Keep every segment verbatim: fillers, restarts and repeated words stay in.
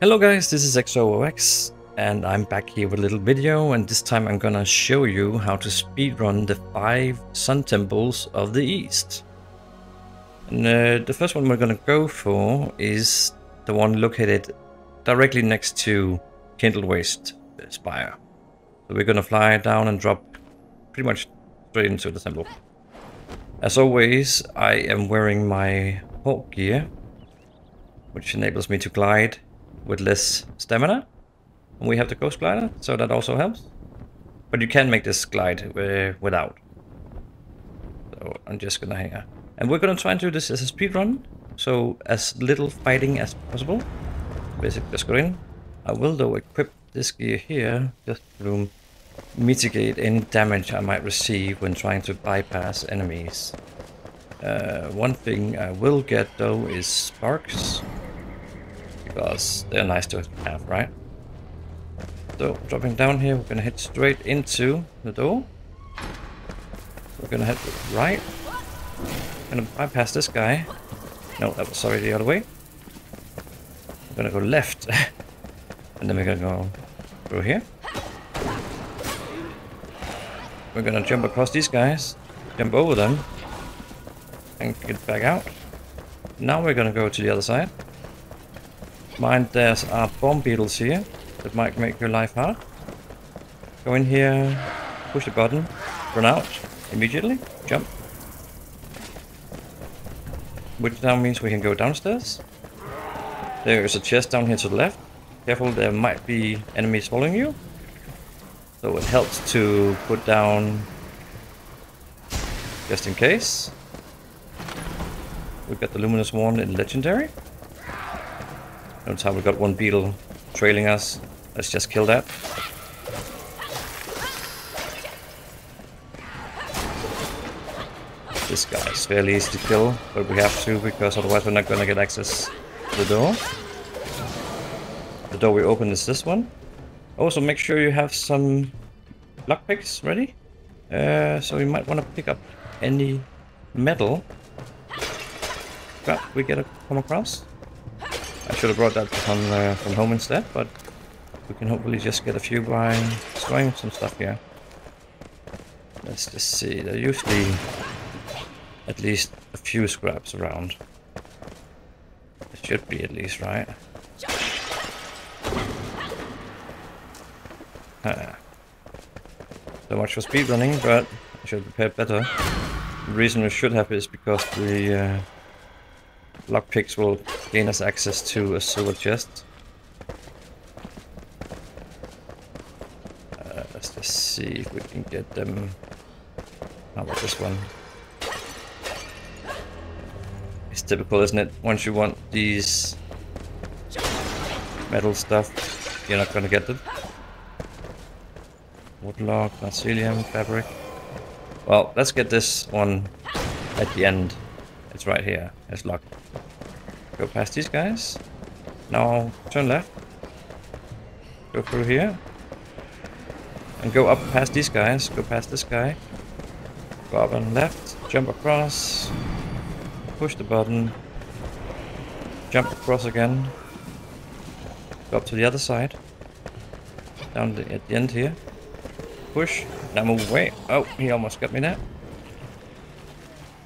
Hello guys, this is X O O X and I'm back here with a little video, and this time I'm gonna show you how to speedrun the five sun temples of the east. And uh, the first one we're gonna go for is the one located directly next to Kindle Waste Spire. So we're gonna fly down and drop pretty much straight into the temple. As always, I am wearing my hawk gear, which enables me to glide with less stamina, and we have the Ghost Glider, so that also helps. But you can make this glide uh, without. So I'm just gonna hang out, and we're gonna try and do this as a speed run, so as little fighting as possible. Basically, just go in. I will though equip this gear here just to mitigate any damage I might receive when trying to bypass enemies. Uh, one thing I will get though is sparks, because they're nice to have, right? So, dropping down here, we're gonna head straight into the door. We're gonna head right. I'm gonna bypass this guy. No, that was, sorry, the other way. We're gonna go left. And then we're gonna go through here. We're gonna jump across these guys, jump over them, and get back out. Now we're gonna go to the other side. Mind there's our bomb beetles here that might make your life hard. Go in here, push the button, run out immediately, jump. Which now means we can go downstairs. There is a chest down here to the left. Careful, there might be enemies following you. So it helps to put down just in case. We've got the luminous one in legendary. Notice how we got one beetle trailing us. Let's just kill that. This guy is fairly easy to kill, but we have to, because otherwise we're not going to get access to the door. The door we open is this one. Also make sure you have some lockpicks ready. Uh, so you might want to pick up any metal that we get a, come across. I should have brought that from, uh, from home instead, but we can hopefully just get a few by destroying some stuff here. Let's just see, there are usually at least a few scraps around. It should be at least, right? Ah. So much for speedrunning, but I should have prepared better. The reason we should have is because the uh, lockpicks will gain us access to a silver chest. Uh, let's just see if we can get them. How about this one? It's typical, isn't it? Once you want these metal stuff, you're not gonna get them. Woodlock, mycelium, fabric. Well, let's get this one at the end. It's right here. It's locked. Go past these guys. Now turn left. Go through here. And go up past these guys. Go past this guy. Go up and left. Jump across. Push the button. Jump across again. Go up to the other side. Down the, at the end here. Push. Now move away. Oh, he almost got me there.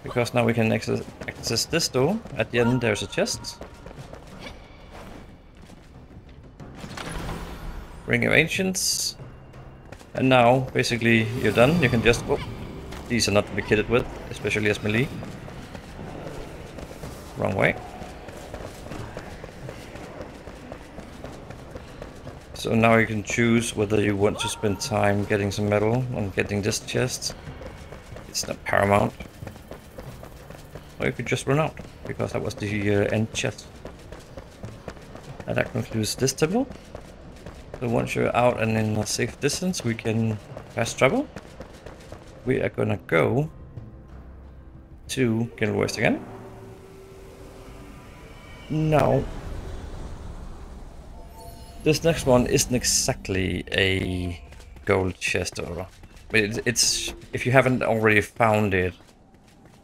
Because now we can access, access this door. At the end there's a chest. Ring of Ancients. And now, basically, you're done. You can just... Oh, these are not to be kidded with, especially as melee. Wrong way. So now you can choose whether you want to spend time getting some metal and getting this chest. It's not paramount. Or you could just run out, because that was the uh, end chest. And that concludes this temple. So once you're out and in a safe distance, we can fast travel. We are gonna go to Kindle Waste again. Now, this next one isn't exactly a gold chest, or it, it's if you haven't already found it.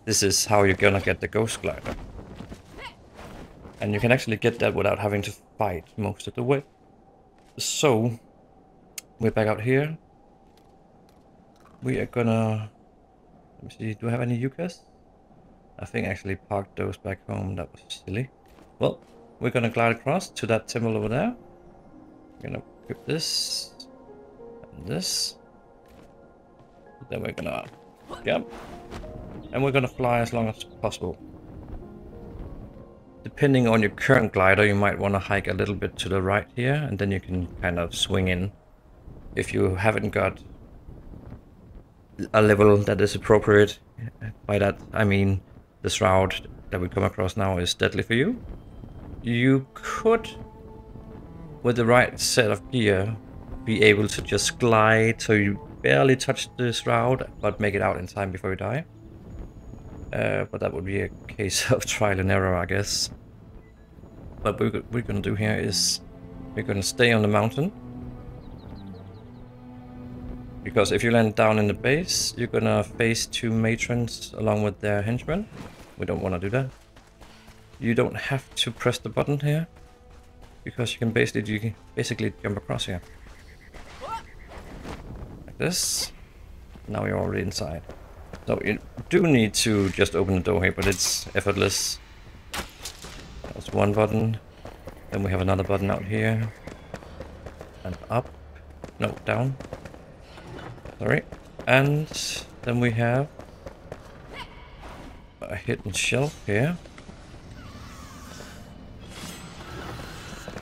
This is how you're gonna get the Ghost Glider. And you can actually get that without having to fight most of the way. So, we're back out here. We are gonna... Let me see, do I have any Yuccas? I think I actually parked those back home. That was silly. Well, we're gonna glide across to that temple over there. We're gonna equip this. And this. Then we're gonna... Yep. And we're gonna fly as long as possible. Depending on your current glider, you might want to hike a little bit to the right here, and then you can kind of swing in. If you haven't got a level that is appropriate, by that I mean the shroud that we come across now is deadly for you. You could, with the right set of gear, be able to just glide so you barely touch the shroud, but make it out in time before you die. Uh, but that would be a case of trial and error, I guess. But what we're going to do here is we're going to stay on the mountain. Because if you land down in the base, you're going to face two matrons along with their henchmen. We don't want to do that. You don't have to press the button here. Because you can basically, you can basically jump across here. Like this. Now you're already inside. So you do need to just open the door here, but it's effortless. That's one button. Then we have another button out here. And up. No, down. Sorry. And then we have a hidden shelf here.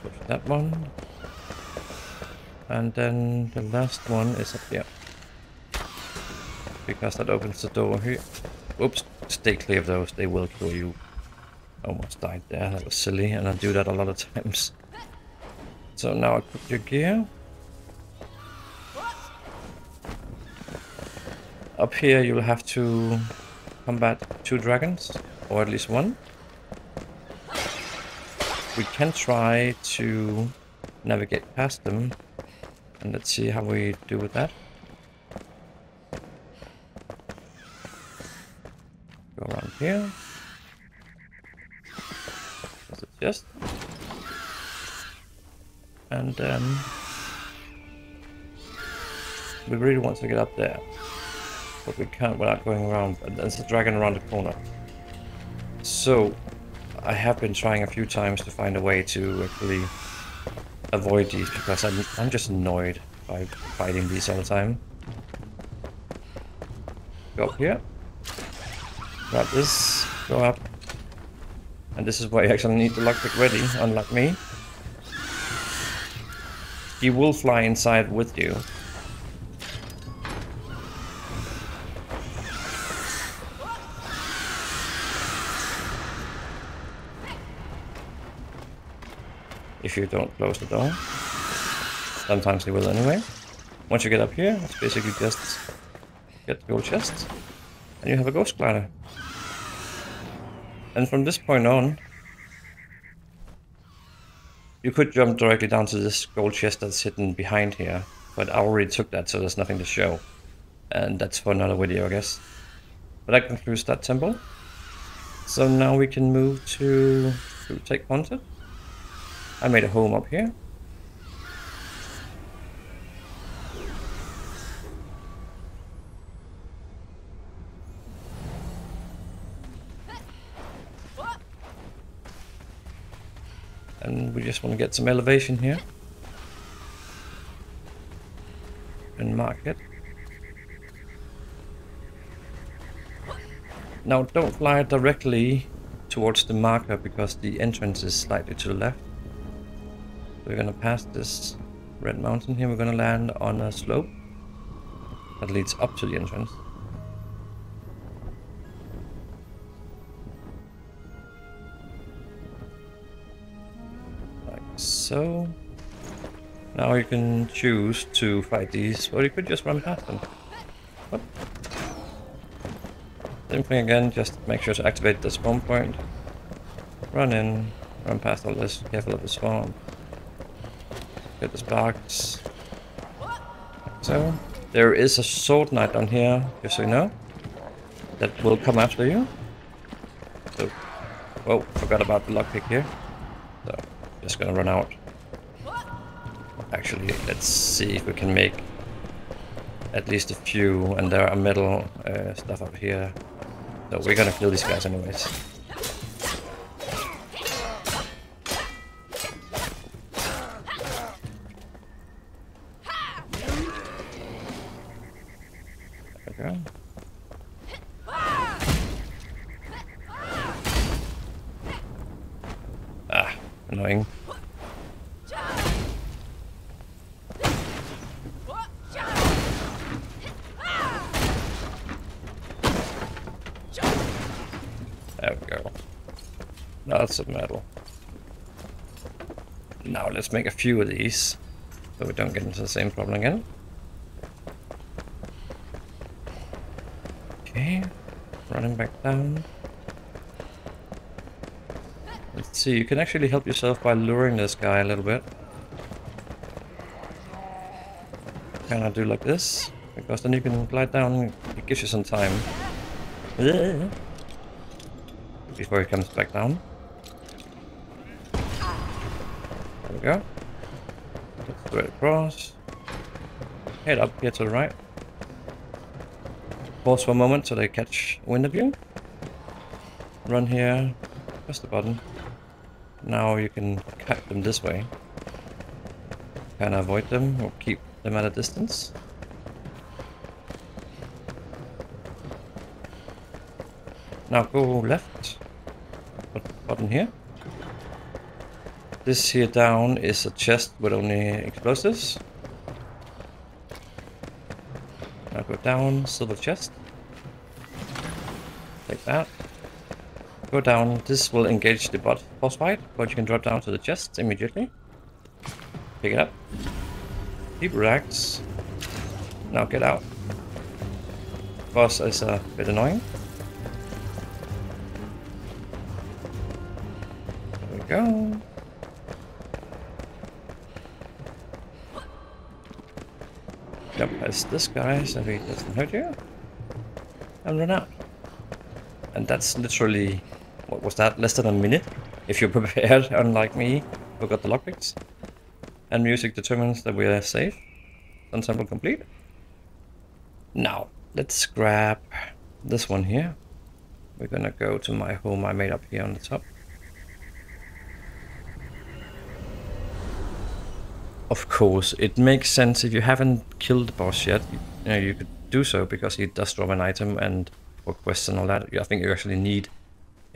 Put that one. And then the last one is up here. Because that opens the door here. Oops, stay clear of those, they will kill you. Almost died there, that was silly, and I do that a lot of times. So now I put your gear. Up here you'll have to combat two dragons, or at least one. We can try to navigate past them, and let's see how we do with that. Around here. That's it, just. And then um, we really want to get up there, but we can't without going around. And there's a dragon around the corner. So I have been trying a few times to find a way to actually avoid these because I'm I'm just annoyed by fighting these all the time. Go up here. Grab this, go up, and this is why you actually need the lockpick ready, unlike me. He will fly inside with you. If you don't close the door. Sometimes he will anyway. Once you get up here, it's basically just get the gold chest, and you have a ghost glider. And from this point on, you could jump directly down to this gold chest that's hidden behind here, but I already took that, so there's nothing to show. And that's for another video, I guess. But that concludes that temple. So now we can move to, to Take Haunted. I made a home up here. And we just want to get some elevation here. And mark it. Now don't fly directly towards the marker because the entrance is slightly to the left. We're going to pass this red mountain here. We're going to land on a slope that leads up to the entrance. So now you can choose to fight these, or you could just run past them. But same thing again, just make sure to activate the spawn point. Run in, run past all this, careful of the spawn. Get the sparks. So there is a sword knight down here, just so you know, that will come after you. So, whoa, forgot about the lockpick here. So, just gonna run out. Actually, let's see if we can make at least a few, and there are metal uh, stuff up here. So we're gonna kill these guys anyways. Of metal. Now let's make a few of these so we don't get into the same problem again. Okay, running back down. Let's see, you can actually help yourself by luring this guy a little bit. Can I do like this? Because then you can glide down, it gives you some time before he comes back down. Go. Let's do it across. Head up here to the right. Pause for a moment so they catch wind of you. Run here. Press the button. Now you can cut them this way. Kind of avoid them or keep them at a distance. Now go left. Put the button here. This here down is a chest with only explosives. Now go down, silver chest. Take that. Go down, this will engage the boss fight, but you can drop down to the chest immediately. Pick it up. Keep relaxed. Now get out. Boss is a bit annoying. There we go. Yep, that's this guy, so he doesn't hurt you. And run out. And that's literally, what was that, less than a minute? If you're prepared, unlike me, who got the lockpicks. And music determines that we are safe. Ensemble complete. Now, let's grab this one here. We're gonna go to my home I made up here on the top. Of course, it makes sense if you haven't killed the boss yet, you, you know, you could do so because he does drop an item and for quests and all that. I think you actually need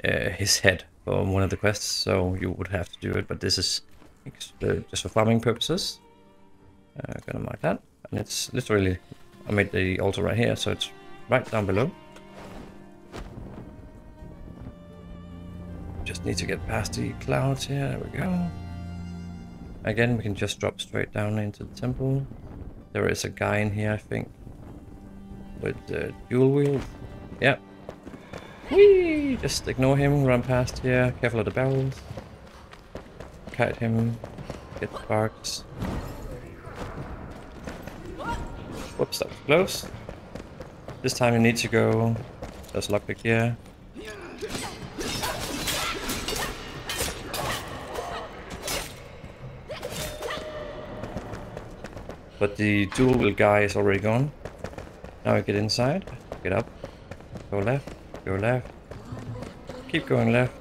uh, his head for one of the quests, so you would have to do it, but this is uh, just for farming purposes. I'm uh, gonna mark that, and it's literally, I made the altar right here, so it's right down below. Just need to get past the clouds here, there we go. Again, we can just drop straight down into the temple. There is a guy in here, I think, with the dual wheel. Yep. Whee! Just ignore him, run past here, careful of the barrels. Kite him, get the barks. Whoops, that was close. This time you need to go. There's a lockpick here. But the dual wheel guy is already gone. Now we get inside, get up, go left, go left, keep going left,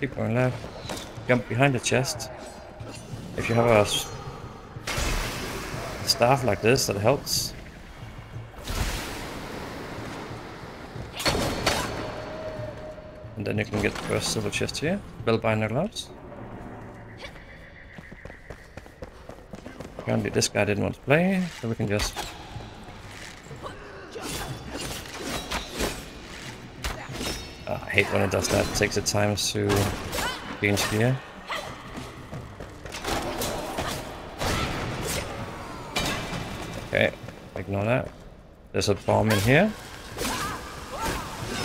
keep going left, jump behind the chest. If you have a staff like this, that helps. And then you can get the first silver chest here, Bellbinder Lodge. Apparently this guy didn't want to play, so we can just uh, I hate when it does that, it takes its time to change gear. Okay, ignore that. There's a bomb in here.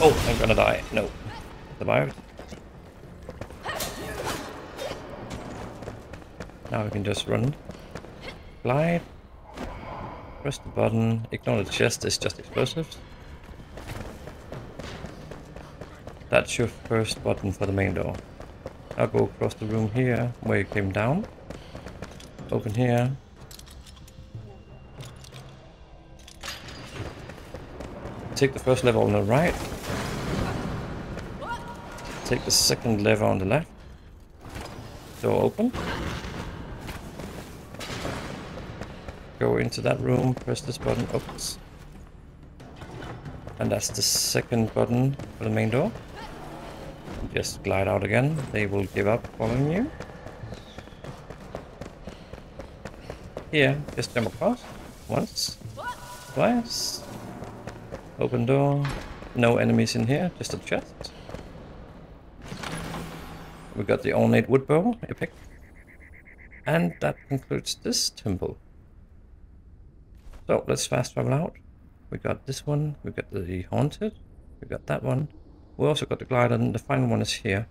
Oh, I'm gonna die. No. Survived. Now we can just run. Glide, press the button, ignore the chest, it's just explosives. That's your first button for the main door. I'll go across the room here where you came down. Open here. Take the first lever on the right. Take the second lever on the left. Door open. Go into that room, press this button. Oops. And that's the second button for the main door. Just glide out again. They will give up following you. Here, just jump across. Once. Twice. Open door. No enemies in here, just a chest. We got the ornate wood bow, epic. And that concludes this temple. So let's fast travel out. We got this one, we got the haunted, we got that one. We also got the glider, and the final one is here.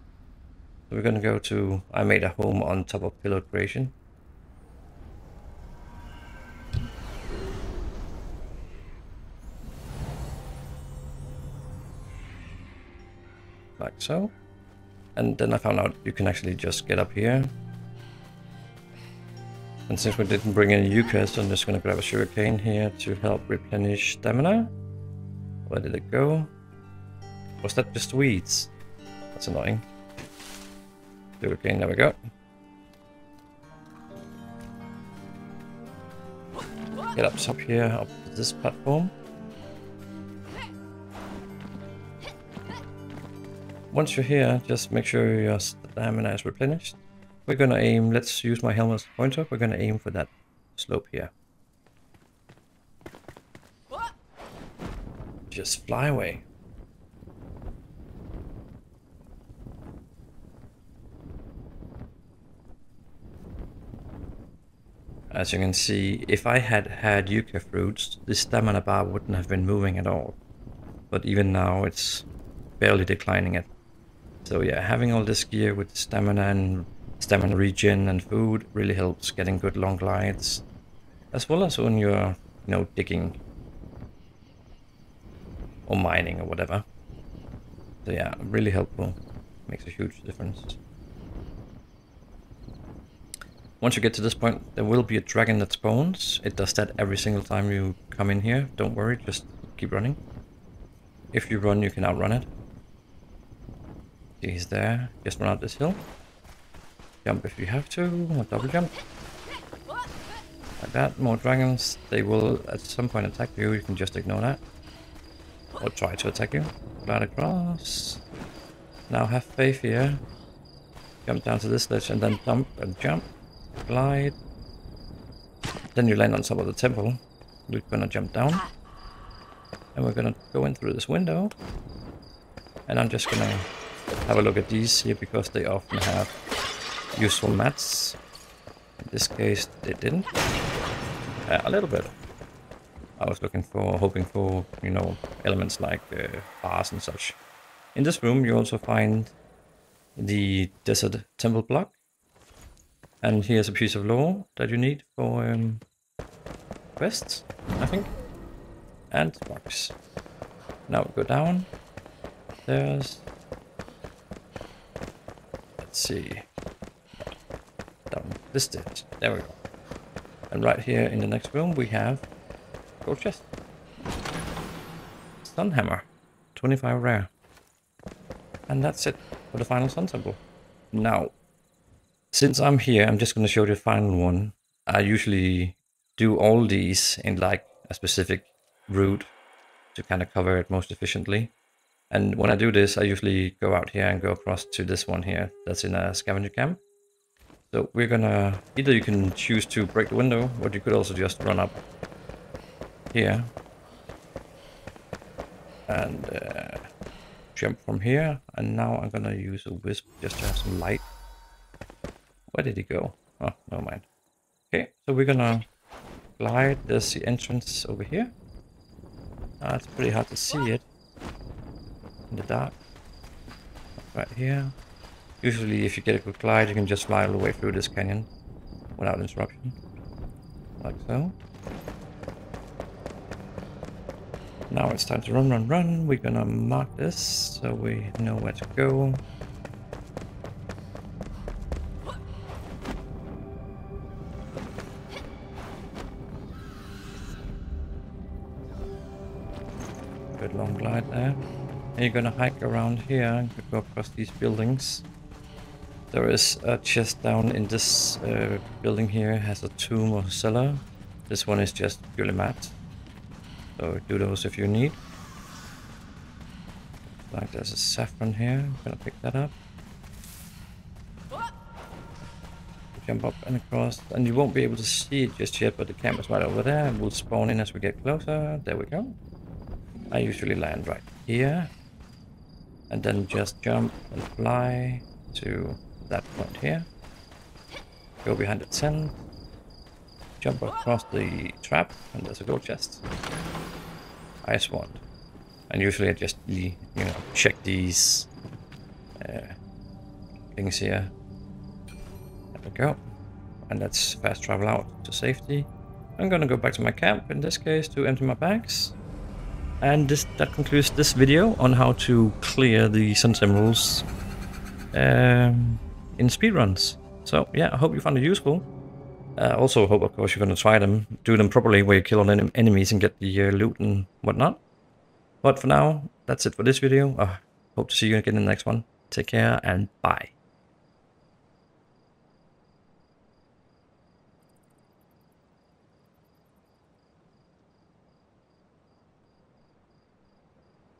So we're gonna go to, I made a home on top of Pillar Creation. Like so. And then I found out you can actually just get up here. And since we didn't bring any yuccas, I'm just gonna grab a sugarcane here to help replenish stamina. Where did it go? Was that just weeds? That's annoying. Sugarcane, there we go. Get up top here, up to this platform. Once you're here, just make sure your stamina is replenished. We're gonna aim, let's use my helmet's pointer, we're gonna aim for that slope here. What? Just fly away. As you can see, if I had had yucca fruits, this stamina bar wouldn't have been moving at all. But even now, it's barely declining it. So yeah, having all this gear with stamina and stamina regen and food really helps getting good long glides, as well as when you're, you know, digging or mining or whatever. So yeah, really helpful. Makes a huge difference. Once you get to this point, there will be a dragon that spawns. It does that every single time you come in here. Don't worry, just keep running. If you run, you can outrun it. He's there. Just run out this hill. Jump if you have to, or double jump. Like that, more dragons. They will at some point attack you, you can just ignore that. Or try to attack you. Glide across. Now have faith here. Jump down to this ledge and then jump and jump. Glide. Then you land on top of the temple. We're gonna jump down. And we're gonna go in through this window. And I'm just gonna have a look at these here because they often have useful mats. In this case they didn't. Uh, a little bit. I was looking for, hoping for, you know, elements like uh, bars and such. In this room you also find the desert temple block. And here's a piece of lore that you need for um, quests, I think. And rocks. Now go down. There's... Let's see. Down this ditch. There we go. And right here in the next room we have gold chest. Sunhammer. twenty-five rare. And that's it for the final sun temple. Now, since I'm here, I'm just going to show you the final one. I usually do all these in like a specific route to kind of cover it most efficiently. And when I do this, I usually go out here and go across to this one here that's in a scavenger camp. So we're gonna, either you can choose to break the window, or you could also just run up here and uh, jump from here. And now I'm gonna use a wisp just to have some light. Where did he go? Oh, never mind. Okay, so we're gonna glide. There's the entrance over here. Ah, it's pretty hard to see it in the dark. Right here. Usually if you get a good glide, you can just fly all the way through this canyon without interruption. Like so. Now it's time to run, run, run. We're gonna mark this so we know where to go. that long glide there. And you're gonna hike around here and go across these buildings. There is a chest down in this uh, building here, has a tomb or cellar. This one is just purely matte, so do those if you need. Like there's a saffron here, I'm gonna pick that up. Jump up and across, and you won't be able to see it just yet, but the camp is right over there and we'll spawn in as we get closer. There we go. I usually land right here and then just jump and fly to that point here. Go behind the tent, jump across the trap, and there's a gold chest. I spawned, and usually I just, you know, check these uh, things here. There we go, and let's fast travel out to safety. I'm gonna go back to my camp in this case to empty my bags, and this that concludes this video on how to clear the Sun Emeralds um, in speedruns. So yeah, I hope you found it useful. Uh, also hope, of course, you're gonna try them, do them properly, where you kill all en enemies and get the uh, loot and whatnot. But for now, that's it for this video. I uh, hope to see you again in the next one. Take care and bye.